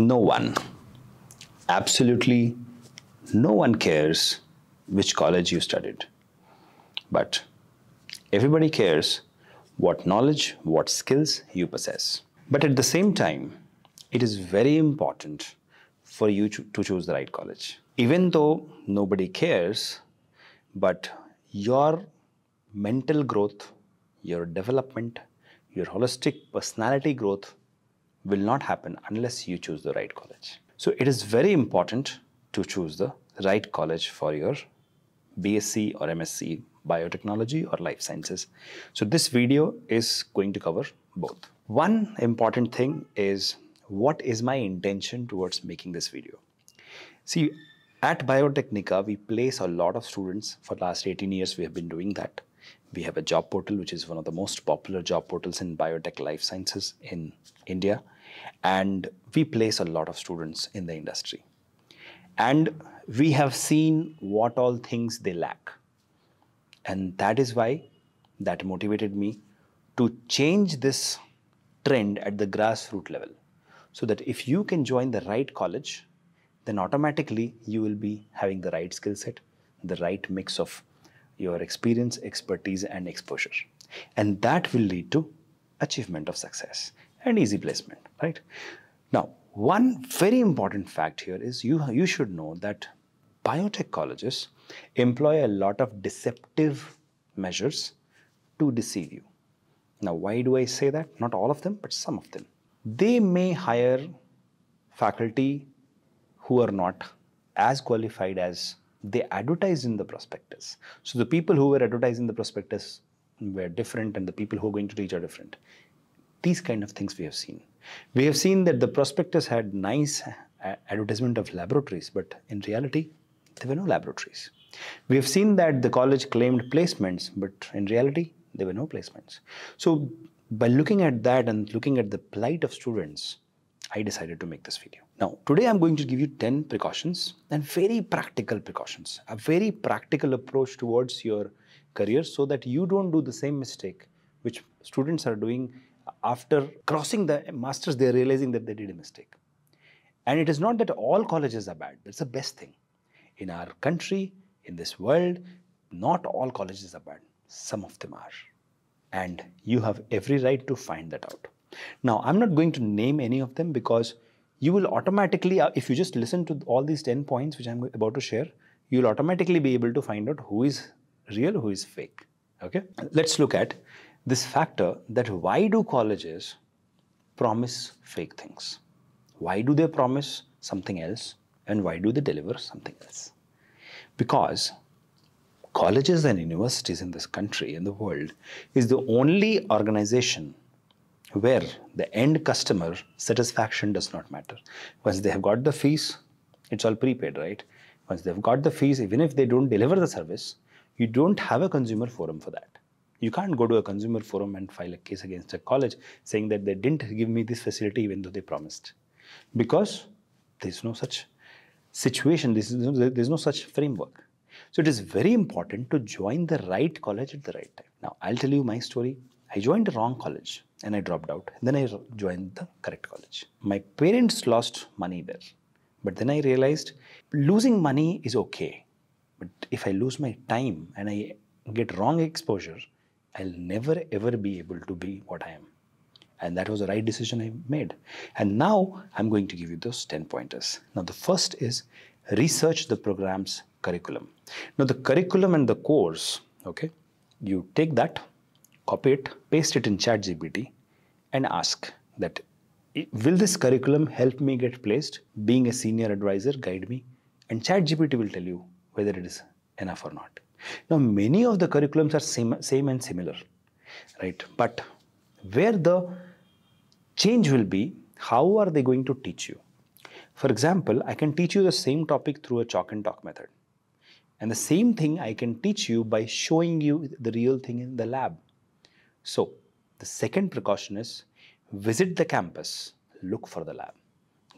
no one, absolutely no one cares which college you studied, but everybody cares what knowledge, what skills you possess. But at the same time, it is very important for you to choose the right college. Even though nobody cares, but your mental growth, your development, your holistic personality growth will not happen unless you choose the right college. So it is very important to choose the right college for your BSc or MSc, biotechnology or life sciences. So this video is going to cover both. One important thing is, what is my intention towards making this video? See, at Biotecnika, we place a lot of students. For the last 18 years, we have been doing that. We have a job portal, which is one of the most popular job portals in biotech life sciences in India. And we place a lot of students in the industry. And we have seen what all things they lack. And that is why that motivated me to change this trend at the grassroots level. So that if you can join the right college, then automatically you will be having the right skill set, the right mix of your experience, expertise, and exposure. And that will lead to achievement of success and easy placement, right? Now, one very important fact here is you should know that biotech colleges employ a lot of deceptive measures to deceive you. Now, why do I say that? Not all of them, but some of them. They may hire faculty who are not as qualified as they advertised in the prospectus. So the people who were advertising the prospectus were different and the people who are going to teach are different. These kind of things we have seen. We have seen that the prospectus had nice advertisement of laboratories, but in reality, there were no laboratories. We have seen that the college claimed placements, but in reality, there were no placements. So by looking at that and looking at the plight of students, I decided to make this video. Now, today I'm going to give you 10 precautions and very practical precautions, a very practical approach towards your career so that you don't do the same mistake which students are doing after crossing the masters. They're realizing that they did a mistake. And it is not that all colleges are bad. That's the best thing. In our country, in this world, not all colleges are bad. Some of them are. And you have every right to find that out. Now, I'm not going to name any of them because you will automatically, if you just listen to all these 10 points which I'm about to share, you'll automatically be able to find out who is real, who is fake. Okay? Let's look at this factor that why do colleges promise fake things? Why do they promise something else and why do they deliver something else? Because colleges and universities in this country, in the world, is the only organization where the end customer satisfaction does not matter. Once they have got the fees, it's all prepaid, right? Once they've got the fees, even if they don't deliver the service, you don't have a consumer forum for that. You can't go to a consumer forum and file a case against a college saying that they didn't give me this facility even though they promised. Because there's no such situation, there's no such framework. So it is very important to join the right college at the right time. Now, I'll tell you my story. I joined the wrong college and I dropped out. Then I joined the correct college. My parents lost money there. But then I realized losing money is okay. But if I lose my time and I get wrong exposure, I'll never ever be able to be what I am. And that was the right decision I made. And now I'm going to give you those 10 pointers. Now, the first is research the program's curriculum. Now, the curriculum and the course, okay, you take that, copy it, paste it in ChatGPT and ask that, will this curriculum help me get placed? Being a senior advisor, guide me. And ChatGPT will tell you whether it is enough or not. Now, many of the curriculums are same and similar, right? But where the change will be, how are they going to teach you? For example, I can teach you the same topic through a chalk and talk method. And the same thing I can teach you by showing you the real thing in the lab. So the second precaution is visit the campus, look for the lab,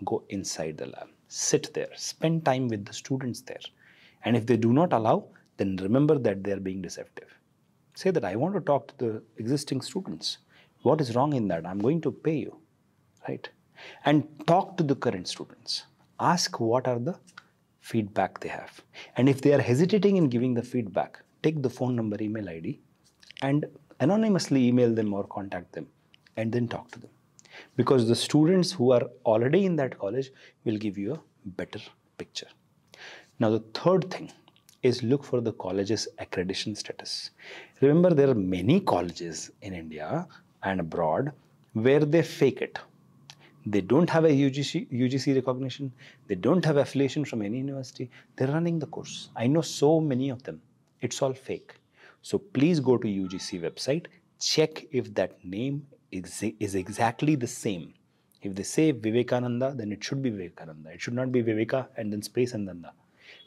go inside the lab, sit there, spend time with the students there. And if they do not allow, then remember that they are being deceptive. Say that I want to talk to the existing students. What is wrong in that? I'm going to pay you, right? and talk to the current students. Ask what are the feedback they have. And if they are hesitating in giving the feedback, take the phone number, email ID, and anonymously email them or contact them and then talk to them. Because the students who are already in that college will give you a better picture. Now, the third thing is look for the college's accreditation status. Remember, there are many colleges in India and abroad where they fake it. They don't have a UGC recognition. They don't have affiliation from any university. They're running the course. I know so many of them. It's all fake. So please go to UGC website, check if that name is exactly the same. If they say Vivekananda, then it should be Vivekananda. It should not be Viveka and then space and Nanda.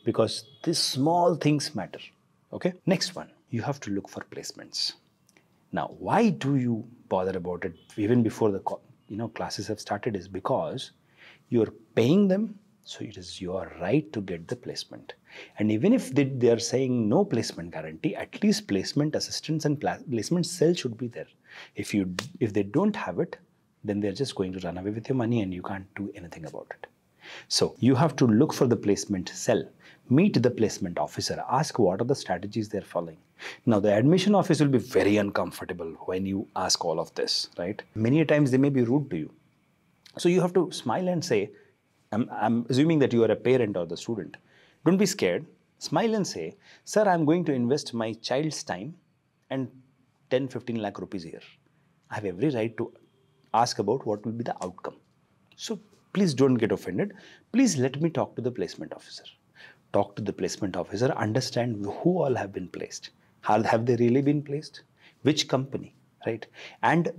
Because these small things matter. Okay. Next one, you have to look for placements. Now, why do you bother about it even before the classes have started is because you're paying them, so it is your right to get the placement. And even if they are saying no placement guarantee, at least placement assistance and placement cell should be there. If they don't have it, then they're just going to run away with your money and you can't do anything about it. So you have to look for the placement cell, meet the placement officer, ask what are the strategies they're following. Now, the admission office will be very uncomfortable when you ask all of this, right? Many times they may be rude to you. So you have to smile and say, I'm assuming that you are a parent or the student. Don't be scared. Smile and say, sir, I'm going to invest my child's time and 10-15 lakh rupees here. I have every right to ask about what will be the outcome. So please don't get offended. Please let me talk to the placement officer. Talk to the placement officer, understand who all have been placed. Have they really been placed? Which company, right? And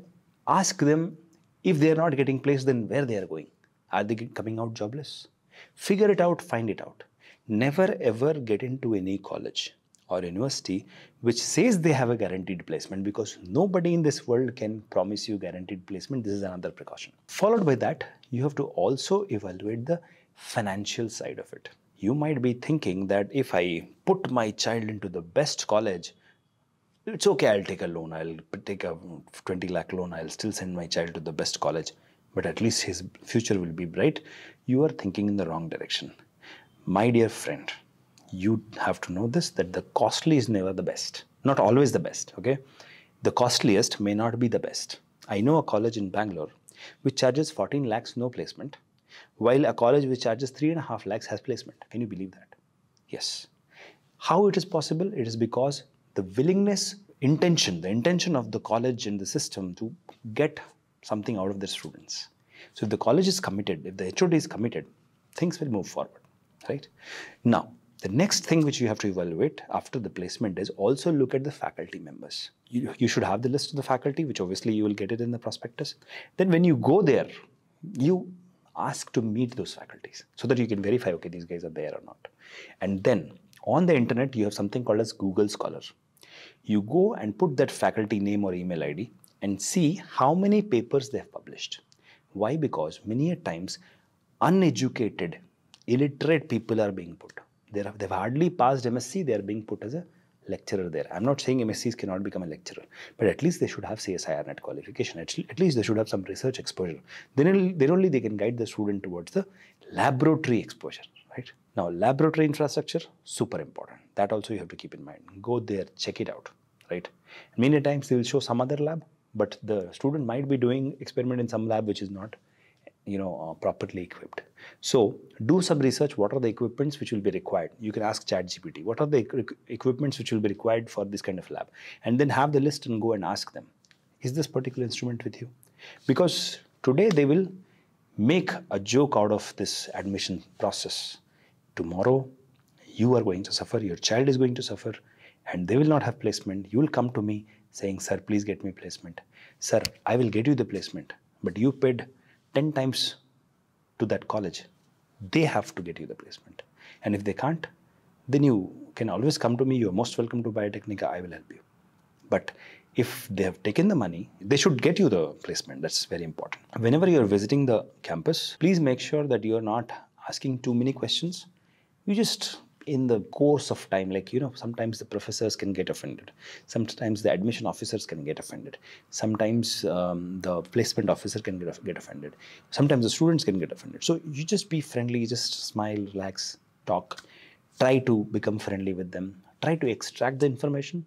ask them if they are not getting placed, then where they are going. Are they coming out jobless? Figure it out, find it out. Never ever get into any college or university which says they have a guaranteed placement, because nobody in this world can promise you guaranteed placement. This is another precaution. Followed by that, you have to also evaluate the financial side of it. You might be thinking that if I put my child into the best college, it's okay, I'll take a loan, I'll take a 20 lakh loan, I'll still send my child to the best college, but at least his future will be bright. You are thinking in the wrong direction. My dear friend, you have to know this, that the costly is never the best. Not always the best, okay? The costliest may not be the best. I know a college in Bangalore which charges 14 lakhs, no placement, while a college which charges 3.5 lakhs has placement. Can you believe that? Yes. How it is possible? It is because the willingness, the intention of the college and the system to get something out of their students. So if the college is committed, if the HOD is committed, things will move forward, right? Now, the next thing which you have to evaluate after the placement is also look at the faculty members. You should have the list of the faculty, which obviously you will get it in the prospectus. Then when you go there, you ask to meet those faculties so that you can verify, okay, these guys are there or not. And then on the internet, you have something called as Google Scholar. You go and put that faculty name or email ID and see how many papers they have published. Why? Because many a times uneducated, illiterate people are being put. They've hardly passed MSc, they are being put as a lecturer there. I'm not saying MSCs cannot become a lecturer, but at least they should have CSIR Net qualification. At least they should have some research exposure. Then only they can guide the student towards the laboratory exposure, right? Now, laboratory infrastructure, super important. That also you have to keep in mind. Go there, check it out, right? Many times they will show some other lab, but the student might be doing experiment in some lab which is not properly equipped. So do some research. What are the equipments which will be required? You can ask ChatGPT, what are the equipments which will be required for this kind of lab? And then have the list and go and ask them, is this particular instrument with you? Because today they will make a joke out of this admission process. Tomorrow you are going to suffer, your child is going to suffer, and they will not have placement. You will come to me saying, sir, please get me placement. Sir, I will get you the placement, but you paid 10 times to that college. They have to get you the placement. And if they can't, then you can always come to me. You're most welcome to Biotecnika. I will help you. But if they have taken the money, they should get you the placement. That's very important. Whenever you're visiting the campus, please make sure that you're not asking too many questions. You just in the course of time, like, you know, sometimes the professors can get offended, sometimes the admission officers can get offended, sometimes the placement officer can get offended, sometimes the students can get offended. So you just be friendly, just smile, relax, talk, try to become friendly with them, try to extract the information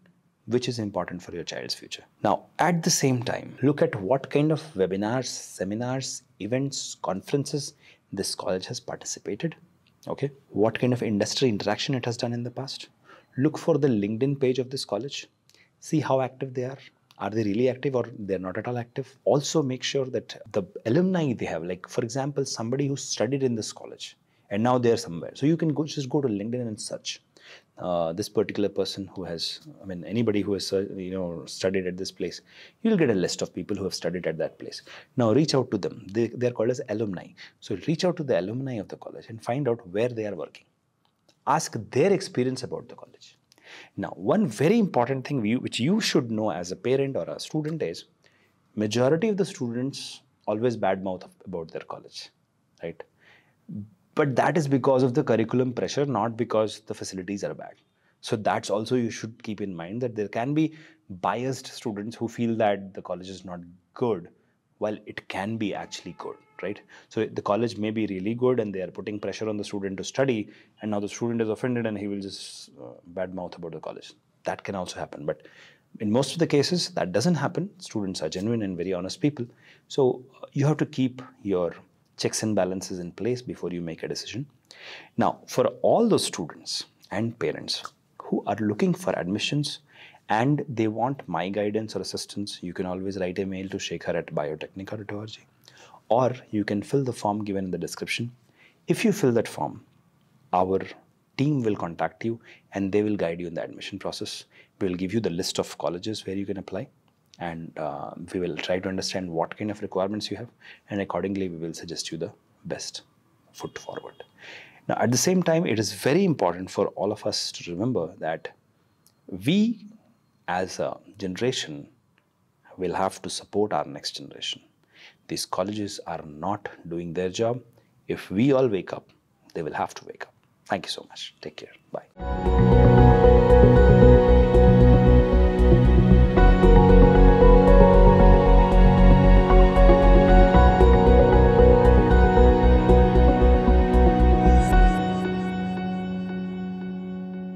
which is important for your child's future. Now, at the same time, look at what kind of webinars, seminars, events, conferences this college has participated. Okay, what kind of industry interaction it has done in the past. Look for the LinkedIn page of this college. See how active they are. Are they really active or they're not at all active? Also make sure that the alumni they have, like for example, somebody who studied in this college and now they're somewhere. So you can go, just go to LinkedIn and search. This particular person who has, I mean, anybody who has, you know, studied at this place, you'll get a list of people who have studied at that place. Now, reach out to them. They are called as alumni. So reach out to the alumni of the college and find out where they are working. Ask their experience about the college. Now, one very important thing which you should know as a parent or a student is, majority of the students always badmouth about their college, right? But that is because of the curriculum pressure, not because the facilities are bad. So that's also you should keep in mind, that there can be biased students who feel that the college is not good, while it can be actually good, right? So the college may be really good and they are putting pressure on the student to study, and now the student is offended and he will just badmouth about the college. That can also happen. But in most of the cases, that doesn't happen. Students are genuine and very honest people. So you have to keep your checks and balances in place before you make a decision. Now, for all those students and parents who are looking for admissions and they want my guidance or assistance, you can always write a mail to shekhar@biotecnica.org, or you can fill the form given in the description. If you fill that form, our team will contact you and they will guide you in the admission process. We will give you the list of colleges where you can apply, and we will try to understand what kind of requirements you have, and accordingly we will suggest you the best foot forward. Now, at the same time, it is very important for all of us to remember that we as a generation will have to support our next generation. These colleges are not doing their job. If we all wake up, they will have to wake up. Thank you so much. Take care. Bye.